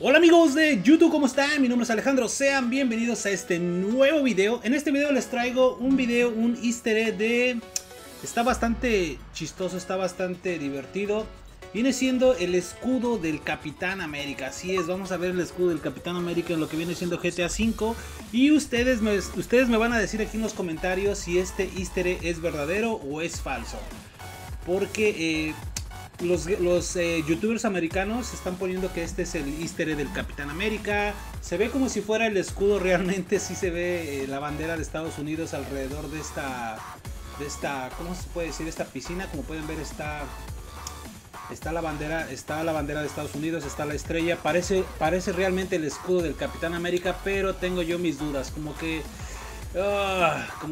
Hola amigos de YouTube, ¿cómo están? Mi nombre es Alejandro, sean bienvenidos a este nuevo video. En este video les traigo un easter egg de... Está bastante chistoso, está bastante divertido. Viene siendo el escudo del Capitán América. Así es, vamos a ver el escudo del Capitán América en lo que viene siendo GTA V. Y ustedes me van a decir aquí en los comentarios si este easter egg es verdadero o es falso. Porque... Los youtubers americanos están poniendo que este es el easter egg del Capitán América. Se ve como si fuera el escudo, realmente sí se ve la bandera de Estados Unidos alrededor de esta ¿cómo se puede decir? Esta piscina, como pueden ver está la bandera de Estados Unidos, está la estrella, parece realmente el escudo del Capitán América, pero tengo yo mis dudas, como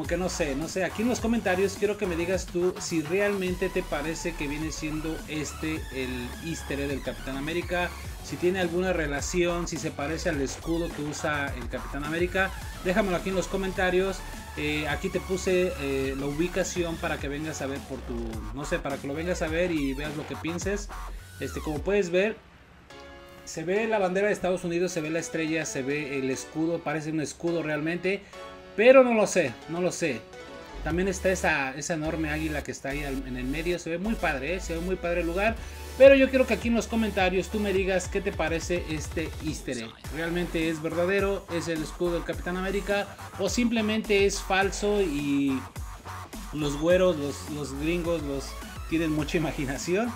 que no sé, aquí en los comentarios quiero que me digas tú si realmente te parece que viene siendo este el easter egg del Capitán América, si tiene alguna relación, si se parece al escudo que usa el Capitán América. Déjamelo aquí en los comentarios. Aquí te puse la ubicación para que vengas a ver por tu, no sé, para que lo vengas a ver y veas lo que pienses. Como puedes ver, se ve la bandera de Estados Unidos, se ve la estrella, se ve el escudo, parece un escudo realmente. Pero no lo sé. También está esa enorme águila que está ahí en el medio. Se ve muy padre, ¿eh? Se ve muy padre el lugar. Pero yo quiero que aquí en los comentarios tú me digas qué te parece este easter egg. ¿Realmente es verdadero? ¿Es el escudo del Capitán América? ¿O simplemente es falso y los güeros, los gringos, tienen mucha imaginación?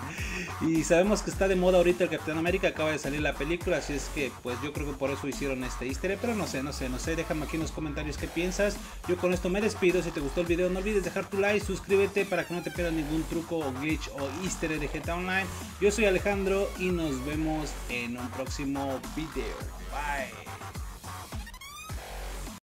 Y sabemos que está de moda ahorita el Capitán América, acaba de salir la película, así es que pues yo creo que por eso hicieron este easter egg, pero no sé, déjame aquí en los comentarios qué piensas. Yo con esto me despido. Si te gustó el video no olvides dejar tu like, suscríbete para que no te pierdas ningún truco o glitch o easter egg de GTA Online. Yo soy Alejandro y nos vemos en un próximo video. Bye.